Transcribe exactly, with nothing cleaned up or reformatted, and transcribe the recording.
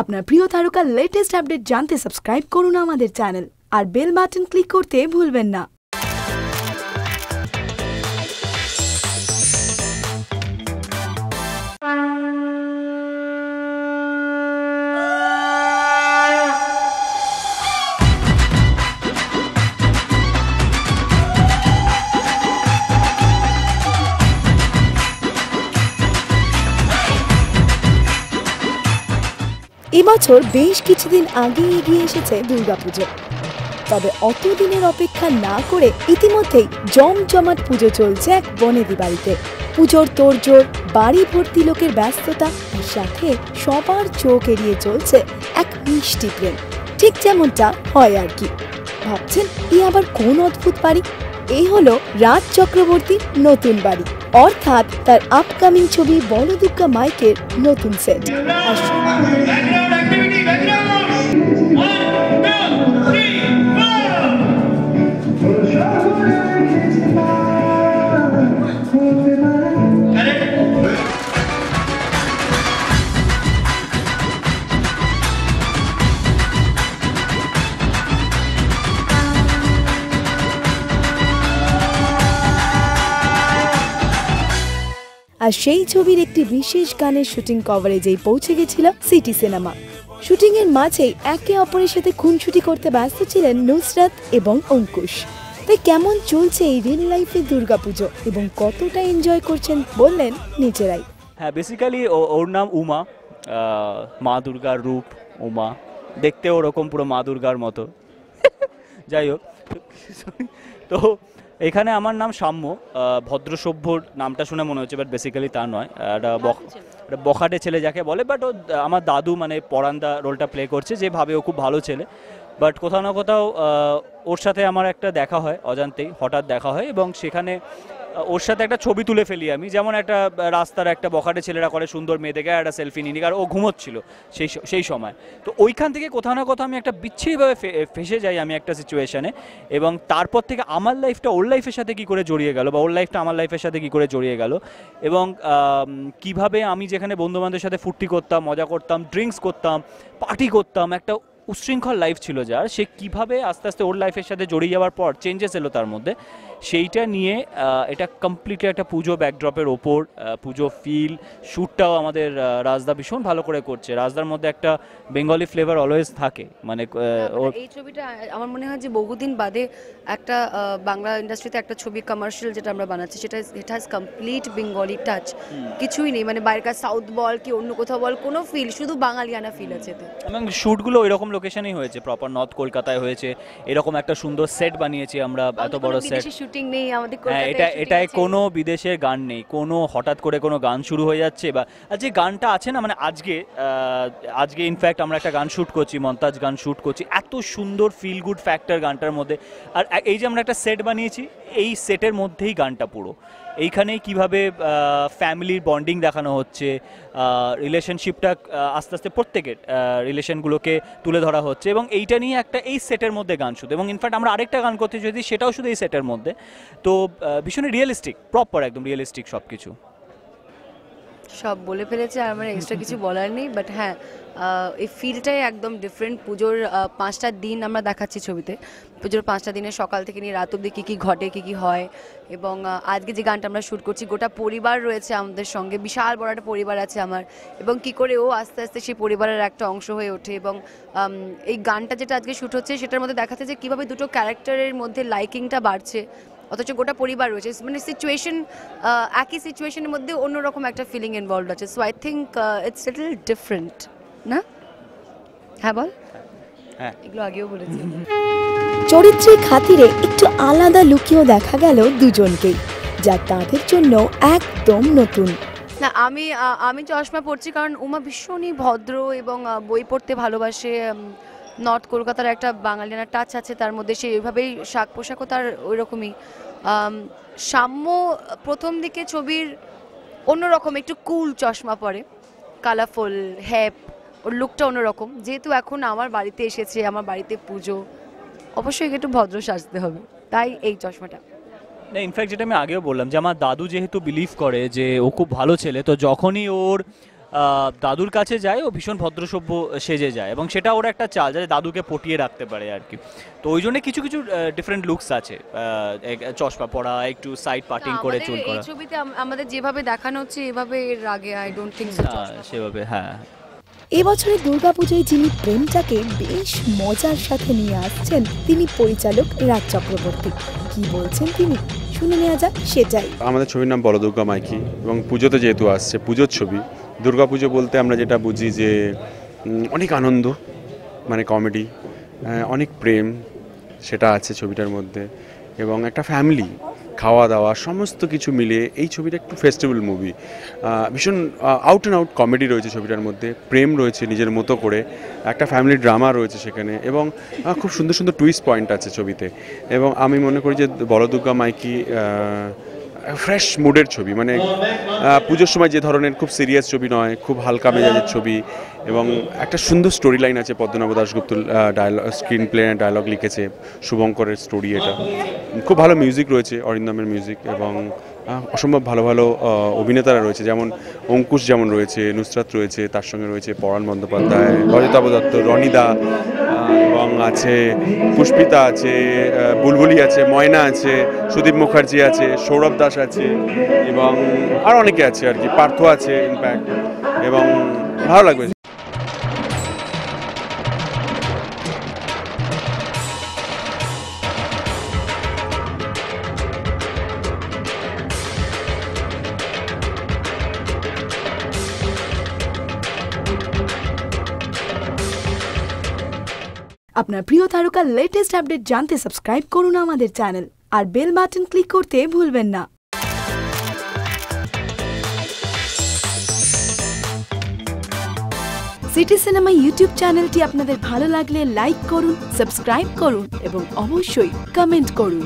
আপনার প্রিয় তারকার লেটেস্ট আপডেট জানতে সাবস্ক্রাইব করুন আমাদের চ্যানেল আর বেল বাটন ক্লিক করতে ভুলবেন না। এবছর বেশ কিছুদিন আগে এগিয়ে এসেছে দুর্গাপুজো, তবে অতদিনের অপেক্ষা না করে ইতিমধ্যেই জমজমাট পুজো চলছে এক বনেদি বাড়িতে। পুজোর তোড়জোড়, বাড়ি ভর্তি লোকের ব্যস্ততা, সাথে সবার চোখ এড়িয়ে চলছে এক মিষ্টি প্রেম, ঠিক যেমনটা হয় আর কি। ভাবছেন এই আবার কোন অদ্ভুত বাড়ি? এই হলো রাজ চক্রবর্তীর নতুন বাড়ি, অর্থাৎ তার আপকামিং ছবি বলো দুগ্গা মাই কির নতুন সেট। আর সেই ছবির একটি বিশেষ গানের শুটিং কভারেজেই পৌঁছে গেছিল সিটি সিনেমা। শুটিংয়ের মাঝেই একে অপরের সাথে খুনসুটি করতে ব্যস্ত ছিলেন নুসরাত এবং অঙ্কুশ। তাই কেমন চলছে এই রিল লাইফে দুর্গাপুজো এবং কতটা এনজয় করছেন বললেন নিজেরাই। হ্যাঁ, বেসিক্যালি ওর নাম উমা, মা দুর্গার রূপ উমা, দেখতে ওরকম পুরো মা দুর্গার মতো। যাই হোক, তো এখানে আমার নাম সাম্য, ভদ্রসভ্যর নামটা শুনে মনে হচ্ছে, বাট বেসিক্যালি তা নয়, একটা বখাটে ছেলে যাকে বলে। বাট ও আমার দাদু মানে পরান্দা রোলটা প্লে করছে, যেভাবে ও খুব ভালো ছেলে, বাট কোথাও না কোথাও ওর সাথে আমার একটা দেখা হয়, অজান্তেই হঠাৎ দেখা হয়, এবং সেখানে ওর সাথে একটা ছবি তুলে ফেলি আমি, যেমন একটা রাস্তার একটা বখাটে ছেলেরা করে সুন্দর মেয়ে দেখে একটা সেলফি নিয়ে নিই, আর ও ঘুমোচ্ছিল সেই সেই সময়। তো ওইখান থেকে কোথাও না কোথাও আমি একটা বিচ্ছিরিভাবে ফেসে যাই আমি একটা সিচুয়েশানে, এবং তারপর থেকে আমার লাইফটা ওর লাইফের সাথে কী করে জড়িয়ে গেল, বা ওর লাইফটা আমার লাইফের সাথে কী করে জড়িয়ে গেল, এবং কিভাবে আমি যেখানে বন্ধুবান্ধবের সাথে ফুর্তি করতাম, মজা করতাম, ড্রিঙ্কস করতাম, পার্টি করতাম, একটা উশৃঙ্খল লাইফ ছিল যার, সে কীভাবে আস্তে আস্তে ওর লাইফের সাথে জড়িয়ে যাওয়ার পর চেঞ্জেস এলো তার মধ্যে, সেইটা নিয়ে এটা কমপ্লিটলি একটা পুজো ব্যাকড্রপের ওপর, পুজো ফিল শ্যুটটাও আমাদের রাজদা ভীষণ ভালো করে করছে। রাজদার মধ্যে একটা বেঙ্গলি ফ্লেভার অলওয়েজ থাকে, মানে এই ছবিটা আমার মনে হয় যে বহুদিন বাদে একটা বাংলা ইন্ডাস্ট্রিতে একটা ছবি কমার্শিয়াল যেটা আমরা বানাচ্ছি, সেটা it has complete Bengali touch, কিছুই নেই মানে বাইরেকার সাউথ বল কি অন্য কোথাও বল, কোনো ফিল, শুধু বাঙালিয়ানা ফিল আছে। এবং শ্যুটগুলো ওইরকম লোকেশনেই হয়েছে, প্রপার নর্থ কলকাতায় হয়েছে, এরকম একটা সুন্দর সেট বানিয়েছি আমরা, এত বড় সেট। হ্যাঁ, এটা এটায় কোনো বিদেশের গান নেই, কোনো হঠাৎ করে কোনো গান শুরু হয়ে যাচ্ছে, বা যে গানটা আছে না, মানে আজকে আজকে ইনফ্যাক্ট আমরা একটা গান শ্যুট করছি, মন্তাজ গান শ্যুট করছি, এত সুন্দর ফিল গুড ফ্যাক্টর গানটার মধ্যে। আর এই যে আমরা একটা সেট বানিয়েছি, এই সেটের মধ্যেই গানটা পুরো, এইখানেই কীভাবে ফ্যামিলির বন্ডিং দেখানো হচ্ছে, রিলেশনশিপটা আস্তে আস্তে প্রত্যেকের রিলেশনগুলোকে তুলে ধরা হচ্ছে, এবং এইটা নিয়ে একটা এই সেটের মধ্যে গান শুধু। এবং ইনফ্যাক্ট আমরা আরেকটা গান করতে যদি সেটাও শুধু এই সেটের মধ্যে, তো ভীষণ রিয়েলিস্টিক, প্রপার একদম রিয়েলিস্টিক সব কিছু। সব বলে ফেলেছে আর আমার এক্সট্রা কিছু বলার নেই, বাট হ্যাঁ এই ফিলটাই একদম ডিফারেন্ট। পুজোর পাঁচটা দিন আমরা দেখাচ্ছি ছবিতে, পুজোর পাঁচটা দিনে সকাল থেকে নিয়ে রাত অবধি কী কী ঘটে, কী কী হয়, এবং আজকে যে গানটা আমরা শ্যুট করছি গোটা পরিবার রয়েছে আমাদের সঙ্গে, বিশাল বড় একটা পরিবার আছে আমার, এবং কী করে ও আস্তে আস্তে সেই পরিবারের একটা অংশ হয়ে ওঠে। এবং এই গানটা যেটা আজকে শ্যুট হচ্ছে সেটার মধ্যে দেখাচ্ছে যে কীভাবে দুটো ক্যারেক্টারের মধ্যে লাইকিংটা বাড়ছে, অথচ গোটা পরিবার রয়েছে, মানে সিচুয়েশন একই সিচুয়েশনের মধ্যে অন্যরকম একটা ফিলিং ইনভলভড আছে। So I think it's little different না? হ্যাঁ বল, হ্যাঁ এগুলো আগেও বলেছি। চরিত্রের খাতিরে একটু আলাদা লুকিয়েও দেখা গেল দুজনকেই, যা তাদের জন্য একদম নতুন। না, আমি আমি চশমা পড়ছি কারণ উমা ভীষণই ভদ্র এবং বই পড়তে ভালোবাসে, নর্থ কলকাতার একটা বাঙালিয়ানা টাচ আছে তার মধ্যে, সে ওইভাবেই শাক পোশাকও তার ওইরকমই। সাম্য প্রথম দিকে ছবির অন্যরকম, একটু কুল চশমা পরে, কালারফুল হ্যাপ, ওর লুকটা অন্যরকম। যেহেতু এখন আমার বাড়িতে এসেছে, আমার বাড়িতে পুজো, অবশ্যই একটু ভদ্র সাজতে হবে, তাই এই চশমাটা। না, ইনফ্যাক্ট যেটা আমি আগেও বললাম যে আমার দাদু যেহেতু বিলিভ করে যে ও খুব ভালো ছেলে, তো যখনই ওর দাদুর কাছে যায়, ও ভীষণ ভদ্রসভ্য সেজে যায় এবং সেটা ওর একটা চাল যাতে দাদুকে পটিয়ে রাখতে পারে আর কি। তো ওই জন্য কিছু কিছু ডিফারেন্ট লুকস আছে, চশমা পরা, একটু সাইড পার্টিং করে চুল করা। এই ছবিতে আমাদের যেভাবে দেখানো হচ্ছে এভাবে এর আগে আই ডোন্ট থিংক সো সেভাবে। হ্যাঁ, এবছরের দুর্গাপূজায় যিনি প্রেমটাকে বেশ মজার সাথে নিয়ে আসছেন তিনি পরিচালক রাজ চক্রবর্তী। কি বলছেন তিনি শুনে নেওয়া যাক সেটাই। আমাদের ছবির নাম বলো দুর্গা মাই কি, এবং পুজোতে যেহেতু আসছে পুজোর ছবি, দুর্গাপুজো বলতে আমরা যেটা বুঝি যে অনেক আনন্দ, মানে কমেডি, অনেক প্রেম, সেটা আছে ছবিটার মধ্যে, এবং একটা ফ্যামিলি, খাওয়া দাওয়া, সমস্ত কিছু মিলে এই ছবিটা একটু ফেস্টিভ্যাল মুভি। ভীষণ আউট অ্যান্ড আউট কমেডি রয়েছে ছবিটার মধ্যে, প্রেম রয়েছে নিজের মতো করে, একটা ফ্যামিলি ড্রামা রয়েছে সেখানে, এবং খুব সুন্দর সুন্দর টুইস্ট পয়েন্ট আছে ছবিতে। এবং আমি মনে করি যে বলো দুর্গা মাই কি ফ্রেশ মুডের ছবি, মানে পুজোর সময় যে ধরনের খুব সিরিয়াস ছবি নয়, খুব হালকা মেজাজের ছবি, এবং একটা সুন্দর স্টোরি লাইন আছে। Padmanabha Dasgupta dialogue, screen play dialogue লিখেছে, শুভঙ্করের স্টোরি, এটা খুব ভালো মিউজিক রয়েছে, অরিন্দমের মিউজিক, এবং অসম্ভব ভালো ভালো অভিনেতারা রয়েছে, যেমন অঙ্কুশ যেমন রয়েছে, নুসরাত রয়েছে, তার সঙ্গে রয়েছে পরাণ বন্দ্যোপাধ্যায়, রাজাতাব দত্ত, রণিদা, এবং আছে পুষ্পিতা আছে, বুলবুলি আছে, ময়না আছে, সুদীপ মুখার্জি আছে, সৌরভ দাস আছে, এবং আর অনেকে আছে আর কি, পার্থ আছে ইনফ্যাক্ট, এবং ভালো লাগবে। আপনার প্রিয় তারকার লেটেস্ট আপডেট জানতে সাবস্ক্রাইব করুন আমাদের চ্যানেল, আর বেল বাটন ক্লিক করতে ভুলবেন না। সিটি সিনেমা ইউটিউব চ্যানেলটি আপনাদের ভালো লাগলে লাইক করুন, সাবস্ক্রাইব করুন এবং অবশ্যই কমেন্ট করুন।